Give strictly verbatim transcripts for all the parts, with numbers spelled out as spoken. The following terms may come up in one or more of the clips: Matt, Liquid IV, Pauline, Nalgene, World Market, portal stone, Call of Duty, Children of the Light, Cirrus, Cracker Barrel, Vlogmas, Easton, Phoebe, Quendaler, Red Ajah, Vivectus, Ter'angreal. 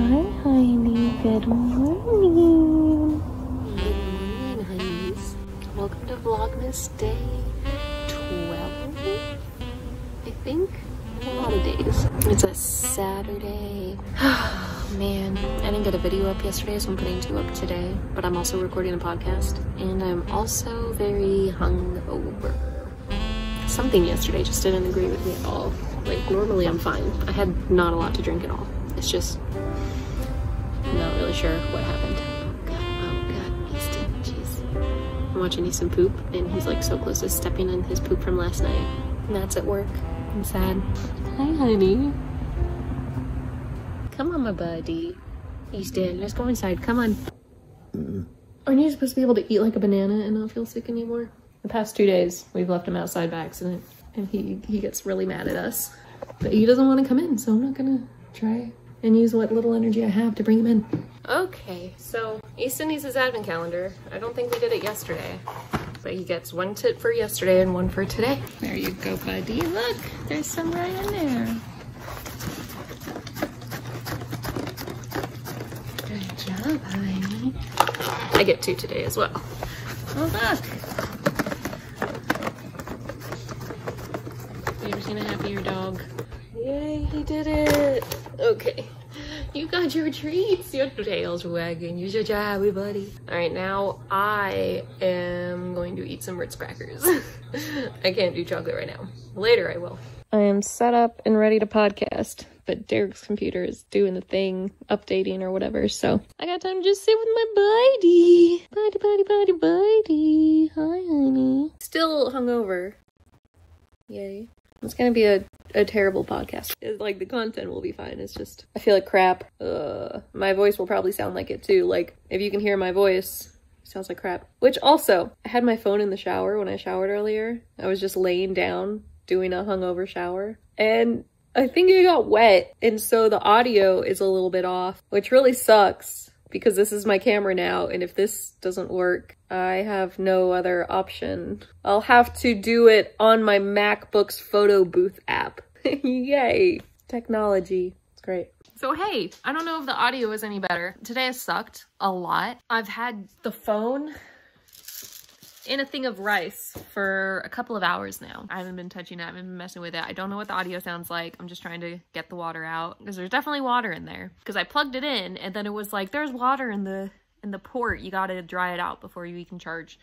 Hi, Heidi. Good morning. Good morning, honeys. Welcome to Vlogmas Day twelve, I think. A lot of days. It's a Saturday. Oh, man. I didn't get a video up yesterday, so I'm putting two up today. But I'm also recording a podcast. And I'm also very hungover. Something yesterday just didn't agree with me at all. Like, normally I'm fine. I had not a lot to drink at all. It's just, I'm not really sure what happened. Oh god, oh god, Easton, jeez. I'm watching Easton poop, and he's like so close to stepping in his poop from last night. Matt's at work. I'm sad. Hi, honey. Come on, my buddy. Easton, let's go inside. Come on. Mm-mm. Aren't you supposed to be able to eat like a banana and not feel sick anymore? The past two days, we've left him outside by accident, and he, he gets really mad at us. But he doesn't want to come in, so I'm not gonna try and use what little energy I have to bring him in. Okay, so Easton needs his advent calendar. I don't think we did it yesterday. But he gets one tip for yesterday and one for today. There you go, buddy. Look, there's some right in there. Good job, honey. I get two today as well. Oh, look. Have you ever seen a happier dog? Yay, he did it. Okay. You got your treats, your tail's wagging, use your job, buddy. All right, now I am going to eat some Ritz crackers. I can't do chocolate right now. Later I will. I am set up and ready to podcast, but Derek's computer is doing the thing, updating or whatever, so I got time to just sit with my buddy. Buddy, buddy, buddy, buddy. Hi, honey. Still hungover. Yay. It's gonna be a, a terrible podcast. It's like, the content will be fine. It's just, I feel like crap. Uh, my voice will probably sound like it too. Like, if you can hear my voice, it sounds like crap. Which also, I had my phone in the shower when I showered earlier. I was just laying down, doing a hungover shower. And I think it got wet. And so the audio is a little bit off, which really sucks because this is my camera now. And if this doesn't work, I have no other option. I'll have to do it on my MacBook's photo booth app. Yay. Technology. It's great. So hey, I don't know if the audio is any better. Today has sucked a lot. I've had the phone in a thing of rice for a couple of hours now. I haven't been touching it. I haven't been messing with it. I don't know what the audio sounds like. I'm just trying to get the water out because there's definitely water in there. Because I plugged it in and then it was like, there's water in the... in the port, you gotta dry it out before you can charge.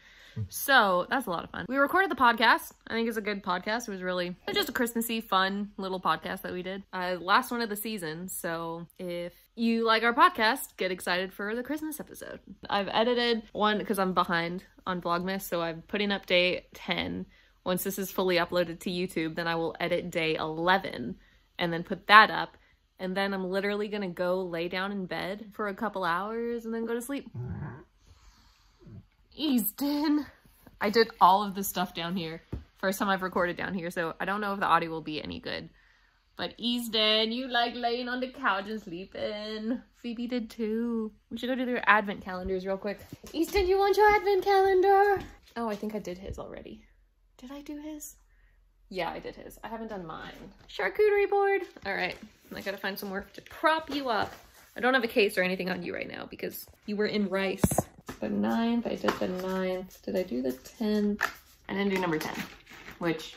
So that's a lot of fun. We recorded the podcast. I think it's a good podcast. It was really it was just a Christmassy, fun little podcast that we did. Uh, last one of the season. So if you like our podcast, get excited for the Christmas episode. I've edited one because I'm behind on Vlogmas. So I'm putting up day ten. Once this is fully uploaded to YouTube, then I will edit day eleven and then put that up. And then I'm literally gonna go lay down in bed for a couple hours and then go to sleep. Easton. I did all of this stuff down here. First time I've recorded down here, so I don't know if the audio will be any good. But Easton, you like laying on the couch and sleeping. Phoebe did too. We should go do their advent calendars real quick. Easton, you want your advent calendar? Oh, I think I did his already. Did I do his? Yeah, I did his. I haven't done mine. Charcuterie board. All right. I gotta find some work to prop you up. I don't have a case or anything on you right now because you were in rice. The ninth, I did the ninth. Did I do the tenth? I didn't do number ten, which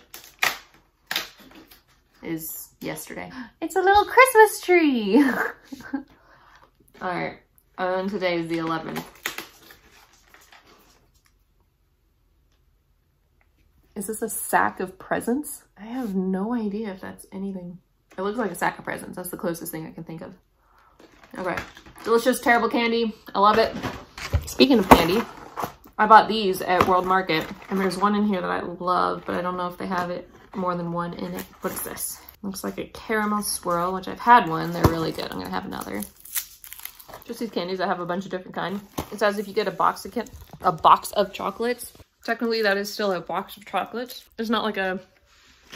is yesterday. It's a little Christmas tree. All right. And today is the eleventh. Is this a sack of presents? I have no idea if that's anything. It looks like a sack of presents. That's the closest thing I can think of. Okay. Delicious, terrible candy. I love it. Speaking of candy, I bought these at World Market. And there's one in here that I love, but I don't know if they have it more than one in it. What is this? Looks like a caramel swirl, which I've had one. They're really good. I'm going to have another. Just these candies. I have a bunch of different kinds. It's as if you get a box of, a box of chocolates. Technically, that is still a box of chocolates. It's not like a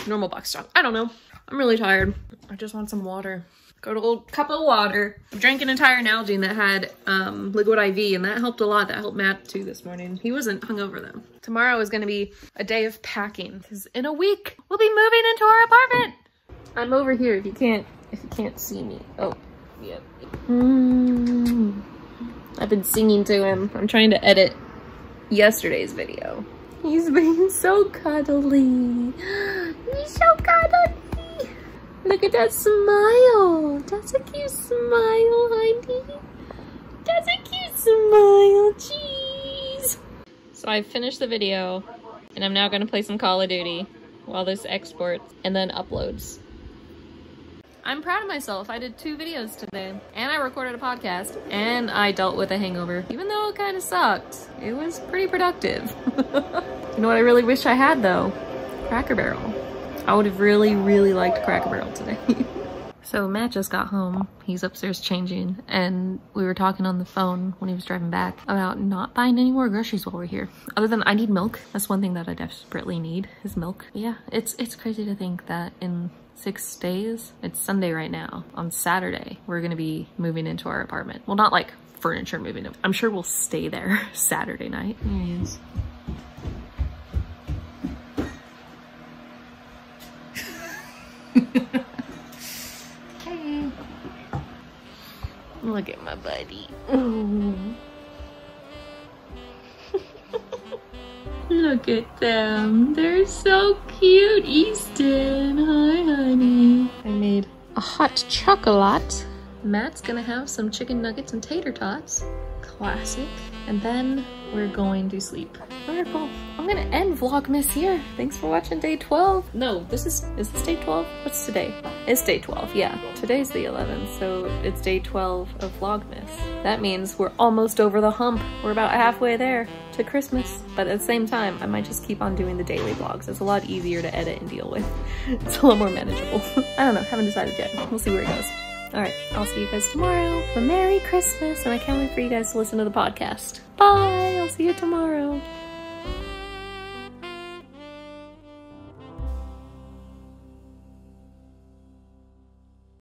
normal box stock. I don't know. I'm really tired. I just want some water. Got a little cup of water. I drank an entire Nalgene that had um, Liquid I V, and that helped a lot. That helped Matt too this morning. He wasn't hungover though. Tomorrow is going to be a day of packing because in a week we'll be moving into our apartment. I'm over here if you can't if you can't see me. Oh, be it. Mm. I've been singing to him. I'm trying to edit yesterday's video. He's being so cuddly. He's so cuddly. Look at that smile. That's a cute smile, honey. That's a cute smile. Jeez. So I finished the video, and I'm now going to play some Call of Duty while this exports and then uploads. I'm proud of myself. I did two videos today, and I recorded a podcast, and I dealt with a hangover. Even though it kind of sucked, it was pretty productive. You know what I really wish I had, though? Cracker Barrel. I would have really, really liked Cracker Barrel today. So Matt just got home. He's upstairs changing, and we were talking on the phone when he was driving back about not buying any more groceries while we're here. Other than I need milk. That's one thing that I desperately need is milk. Yeah, it's, it's crazy to think that in six days. It's Sunday right now. On Saturday, we're gonna be moving into our apartment. Well, not like furniture moving. I'm sure we'll stay there Saturday night. There he is. Hey. Look at my buddy. Ooh. Look at them. They're so cute. Easton. Hi, honey. I made a hot chocolate. Matt's gonna have some chicken nuggets and tater tots. Classic. And then we're going to sleep. Wonderful. I'm gonna end Vlogmas here. Thanks for watching day twelve. No, this is, is this day twelve? What's today? It's day twelve, yeah. Today's the eleventh, so it's day twelve of Vlogmas. That means we're almost over the hump. We're about halfway there to Christmas. But at the same time, I might just keep on doing the daily vlogs. It's a lot easier to edit and deal with. It's a lot more manageable. I don't know, haven't decided yet. We'll see where it goes. All right, I'll see you guys tomorrow. A Merry Christmas, and I can't wait for you guys to listen to the podcast. Bye, I'll see you tomorrow.